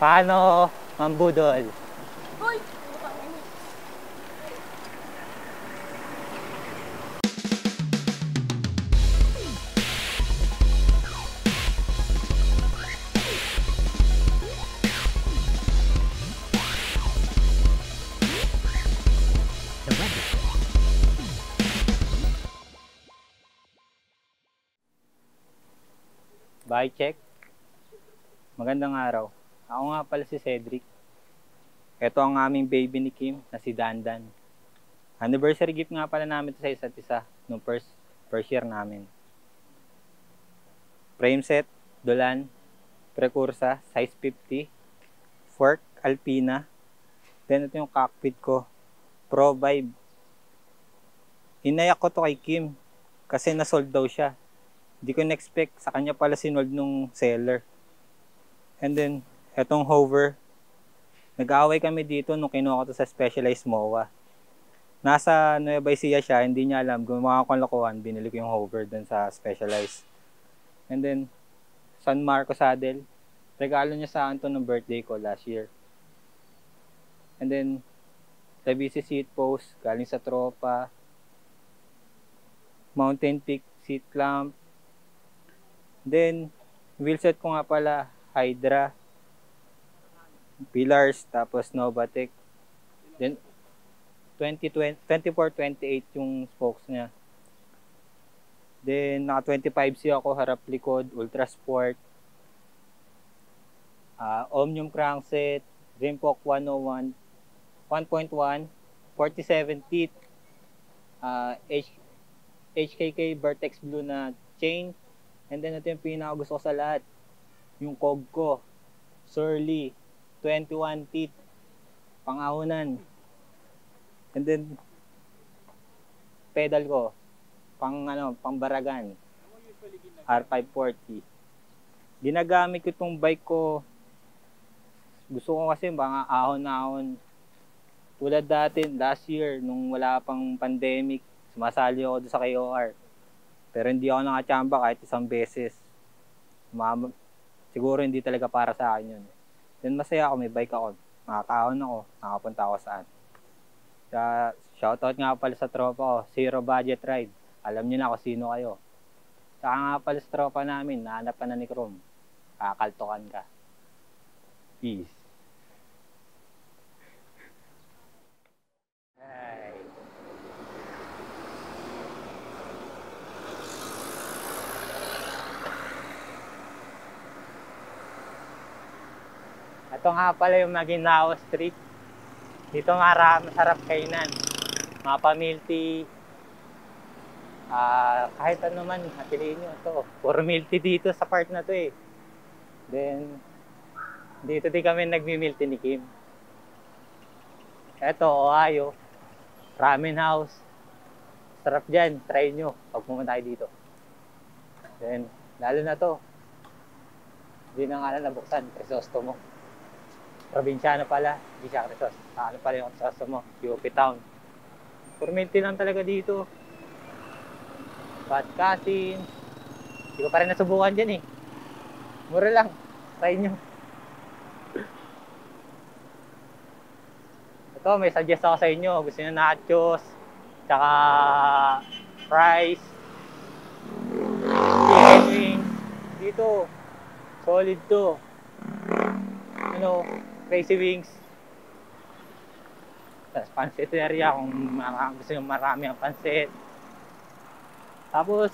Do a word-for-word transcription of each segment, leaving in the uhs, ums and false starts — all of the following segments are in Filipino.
Paano mambudol? Hoy! Bye check. Magandang araw. Ako nga pala si Cedric. Ito ang aming baby ni Kim na si Dandan. Anniversary gift nga pala namin ito sa isa't isa nung first, first year namin. Frame set, Dolan, Precursa, size fifty, fork, Alpina. Then ito yung cockpit ko, Pro Vibe. Inayak ko to kay Kim kasi nasold daw siya. Hindi ko na-expect, sa kanya pala sinold nung seller. And then, etong hover, nag-aaway kami dito nung kinuha ko to sa Specialized M O A. Nasa Nueva Ecija siya, hindi niya alam, gumawa ko ng lokohan, binili ko yung hover dun sa Specialized. And then, San Marcos saddle, regalo niya sa akin to ng birthday ko last year. And then, Tabisi seat post, galing sa tropa, Mountain Peak seat clamp. Then, wheelset ko nga pala, Hydra, pillars, tapos Novatec. Then, twenty-four twenty-eight yung spokes niya. Then, naka twenty-five C ako, harap likod, ultrasport, uh, Omnium crankset, Rimcock one oh one, one point one, forty-seven teeth, uh, H HKK Vertex Blue na chain. And then, ito yung pinaka gusto ko sa lahat. Yung cog ko, Surly, twenty-one teeth, pangahonan. And then, pedal ko, pang ano, pang baragan, R five forty. Ginagamit ko itong bike ko, gusto ko kasi mga ahon-ahon. Tulad dati, last year, nung wala pang pandemic, sumasali ako doon sa K O R. Pero hindi ako nakachamba kahit isang beses. Mama, siguro hindi talaga para sa akin yun. Then masaya ako, may bike ako. Nakakaon ako, nakapunta ako saan. Kaya, shoutout nga pala sa tropa ko, Zero Budget Ride. Alam nyo na kung sino kayo. Saka nga pala sa tropa namin, nahanap ka na ni Chrome. Kakaltokan ka. Peace. Ito nga pala yung maging Nao Street. Dito marami, sarap kainan. Mga pa-meal tea. Uh, kahit ano man, napiliin nyo ito. Puro meal tea dito sa part na to eh. Then, dito din kami nagmi-meal tea ni Kim. Ito, Ohio. Ramen House. Sarap dyan, try nyo pag pumunta tayo dito. Then, lalo na to. Hindi na nga na nabuksan, Crisosto mo. Probinsyano pala, hindi siya Kresos. Ano pala yung Kresos mo, U P Town. Formality lang talaga dito. Bad Kasin. Hindi ko pa rin nasubukan dyan eh. Mura lang, try nyo. Ito, may suggest ako sa inyo. Gusto nyo nachos, tsaka fries, chicken wings. Dito, solid to. Ano, crazy wings. Tapos pancit area kung gusto nyo marami ang pancit. Tapos,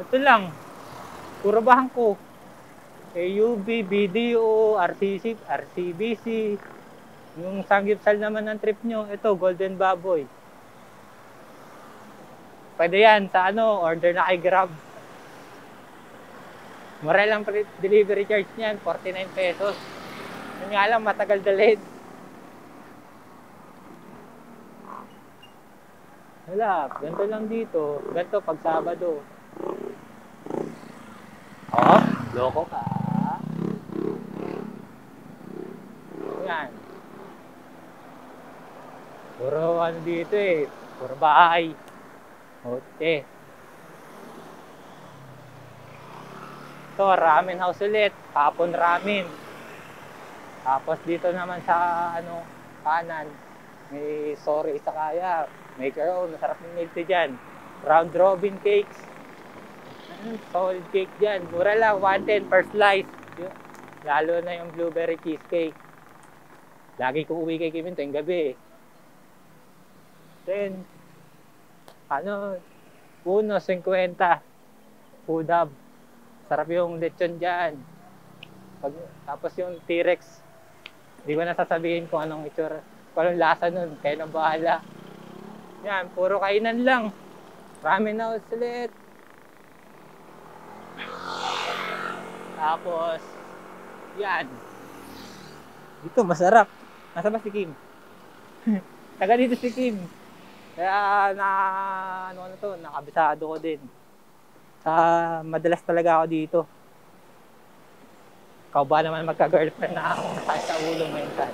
ito lang. Puro bahan ko. A U B, B D O, R C C, R C B C. Yung sanggipsal naman ng trip nyo, ito, Golden Baboy. Pwede yan sa ano, order na kay Grab. Mura lang delivery charge niyan, forty-nine pesos. Yun nga lang, matagal dalhin. Wala, ganito lang dito. Ganito pag Sabado. Oh, loko ka. Yan. Puro ano dito eh. Puro bahay. Hotel. Ito, ramen house ulit. Hapon ramen. Tapos dito naman sa ano kanan, may sorry sa kaya, make your own, masarap ng milti dyan. Round robin cakes, solid cake dyan, mura lang, one ten per slice. Lalo na yung blueberry cheesecake. Lagi kong uwi kay Kim ito yung gabi. Then, ano, one fifty, udab. Sarap yung lechon dyan. Pag, tapos yung T-rex, hindi ko na sasabihin kung anong itsura, kung anong lasa nun, kayo nang bahala. Yan, puro kainan lang. Ramen house ulit. Tapos, yan. Dito, masarap. Nasa ba si Kim? Taga dito si Kim. Kaya na, ano, ano to, nakabisado ko din. Uh, madalas talaga ako dito. Ikaw ba naman magka-girlfriend na ako kahit sa ulo minsan.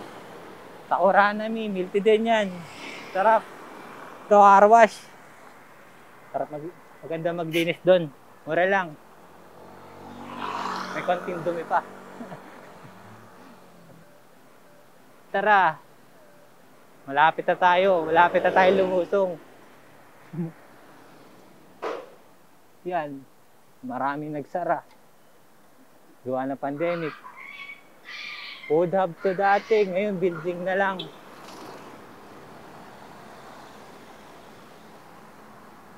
Sa Oranami, milty din yan. Sarap. Ito, car wash. Sarap, mag maganda maglinis doon. Mura lang. May konting dumi pa. Tara. Malapit na tayo. Malapit na tayo lumusong. Yan, maraming nagsara. Gawa na pandemic. Food hub to dati, ngayon building na lang.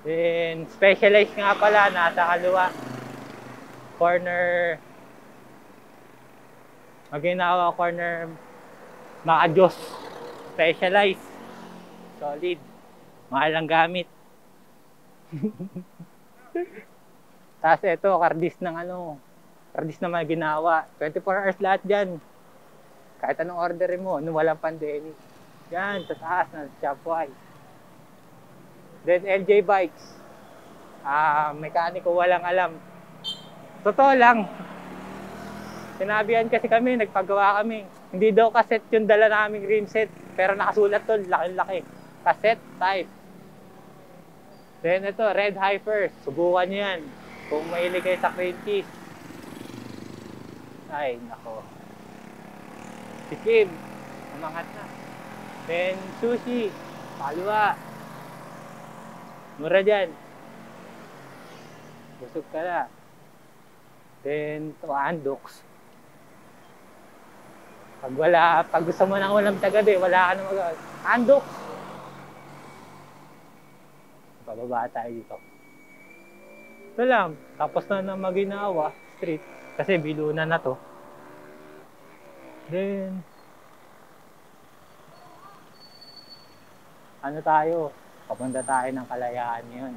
Then, Specialized nga pala, nasa kaliwa. Corner, Maginawa corner, Makadyos. Specialized. Solid. Mahal ang gamit. Tapos ito, kardis ng ano, kardis na mga ginawa. twenty-four hours lahat dyan. Kahit anong orderin mo, nung walang pandemic. Yan, sa taas ng Shopify. Then L J Bikes. Ah, mekaniko walang alam. Totoo lang. Sinabihan kasi kami, nagpagawa kami. Hindi daw cassette yung dala naming rim set. Pero nakasulat to, laki-laki. Cassette type. Then ito, red hyper. Subukan nyo yan. Kung mahilig kayo sa cream cheese. Ay, nako. Si Kim, umangat na. Then sushi, palwa. Mura dyan. Busog ka na. Then ito, Andux. Pag wala, pag gusto mo nang walang tagabi, wala ka na mag- Andux! Bababa tayo dito. Ito lang. Tapos na na Maginawa Street. Kasi bilunan na to. Then, ano tayo? Papunta tayo ng Kalayaan yun.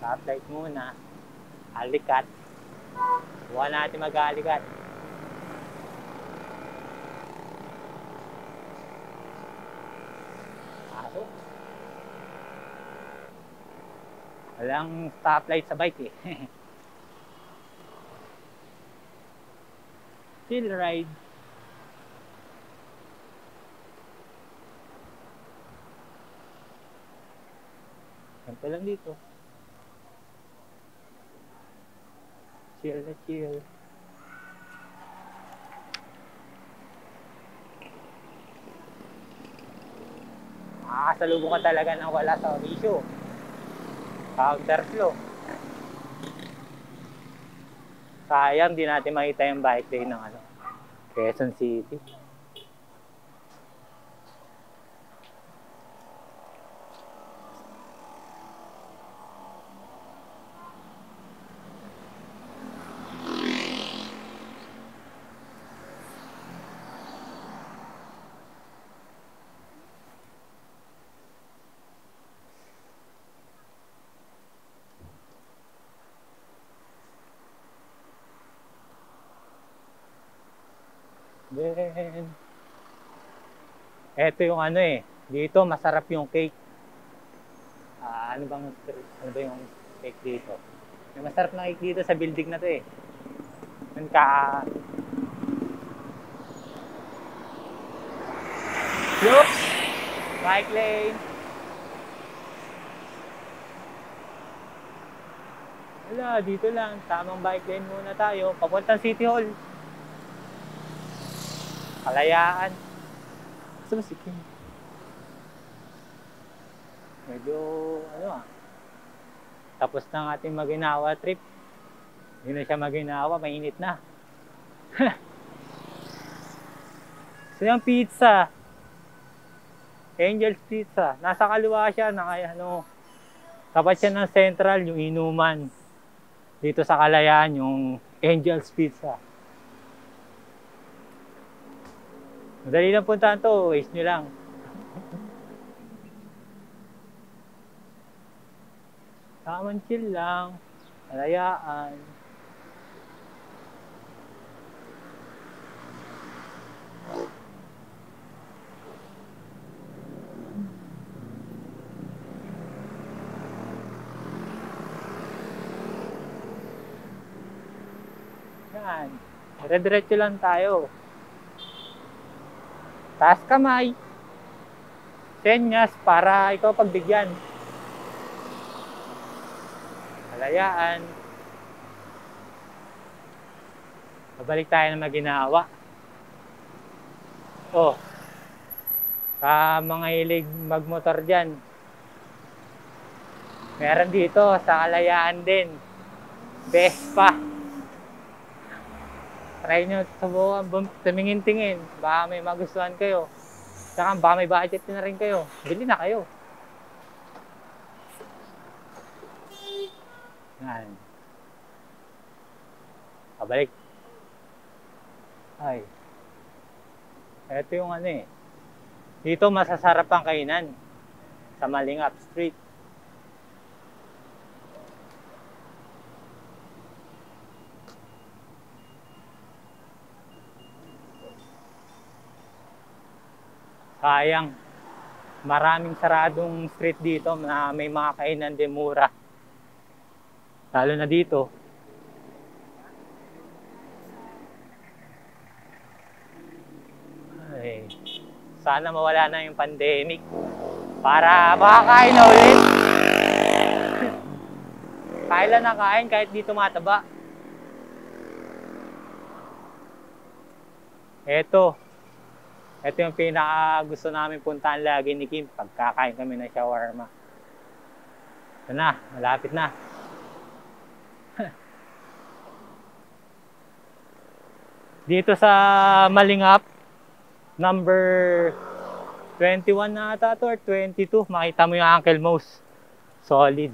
Stoplight muna. Alikat. Huwag natin mag-alikat. Walang stoplight sa bike eh. Still ride. Ganto lang dito. Chill na chill. Makakasalubong ka talaga nang wala sa ratio. Counterflow. Sayang di natin makita yung bike lane ng ano, Quezon City. Then, eto yung ano eh, dito masarap yung cake. Ah, ano bang ano ba yung cake dito? Yung masarap na cake dito sa building na to eh. Yung ka... Oops! Bike lane! Wala, dito lang. Tamang bike lane muna tayo. Papuntang City Hall. Kalayaan. Gusto ba si Kim? Medyo, ano ah. Tapos na ang ating mag-inawa trip. Hindi na siya mag-inawa, mainit na. So yung pizza. Angel's Pizza. Nasa kaliwa siya, naka, ano, tapat siya ng Central, yung inuman. Dito sa Kalayaan, yung Angel's Pizza. Madali lang puntaan to, waste nyo lang. Taman chill lang, Kalayaan. Yan. Dire-diretso lang tayo. Taas kamay. Senyas para ikaw pagbigyan. Kalayaan. Babalik tayo na mag-inawa. Oh. Sa mga hilig magmotor dyan. Meron dito sa Kalayaan din. Vespa. Try nyo, subukan, tumingin-tingin. Baka may magustuhan kayo. Saka baka may budget na rin kayo. Bili na kayo. Yan. Pabalik. Ay. Ito yung ano eh. Dito masasarap ang kainan. Sa Malingap Street. Sayang, maraming saradong street dito na may mga kainan din mura. Lalo na dito. Ay, sana mawala na yung pandemic para makakain na ulit. Kain lang na kain kahit di tumataba. Eto. Ito yung pinaka gusto namin puntahan lagi ni Kim pagkakain kami ng shawarma. Ito na, malapit na. Dito sa Malingap, number twenty-one na ata to or twenty-two, makita mo yung Uncle Moe's. Solid.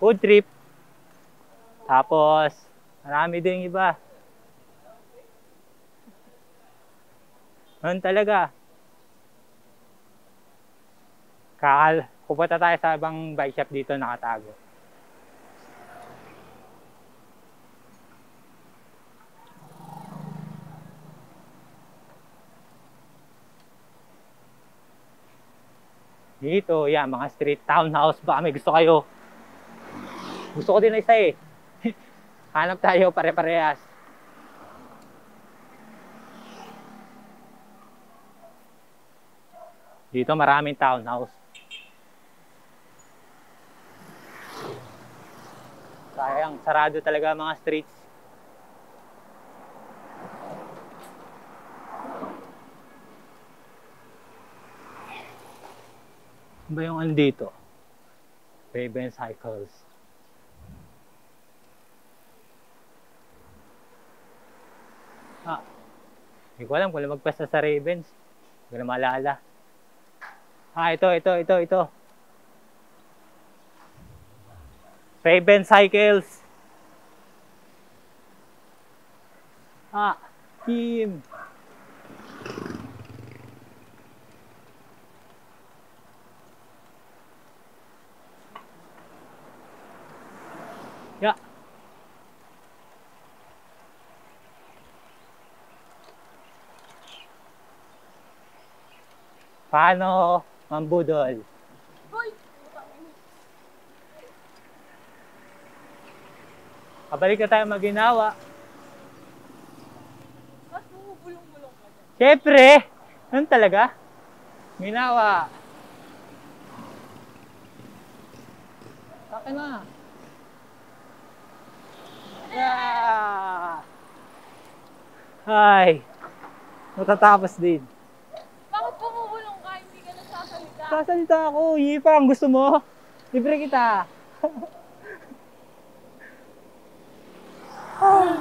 Food trip. Tapos, marami din iba. Noon talaga. Kakal, pupunta tayo sa ibang bike shop dito nakatago. Dito, yan, mga street townhouse. Baka may gusto kayo. Gusto ko din na isa eh. Hanap tayo pare-parehas. Dito maraming townhouse. Sayang, sarado talaga mga streets. Ano ba yung ano dito? Raven Cycles. Ah, hindi ko alam kung magpasa sa Ravens. Hindi na maalala. Ah, ito, ito, ito, ito. Raven Cycles. Ah, Kim. Ya. Paano? Mambudol. Kabalik na tayo mag-inawa. Mas bumubulong-bulong ka dyan. Siyempre! Ano talaga? Ginawa. Saka na. Yeah! Hi! Matatapos din. Bakit pumubulong ka? Hindi ka nagsasalita. Sasalita ako. Yipang, gusto mo? Libre kita. Oh.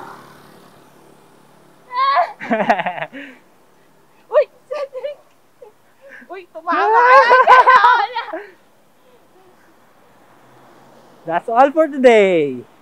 Uy! Cedric! Uy, tumama ka! That's all for today.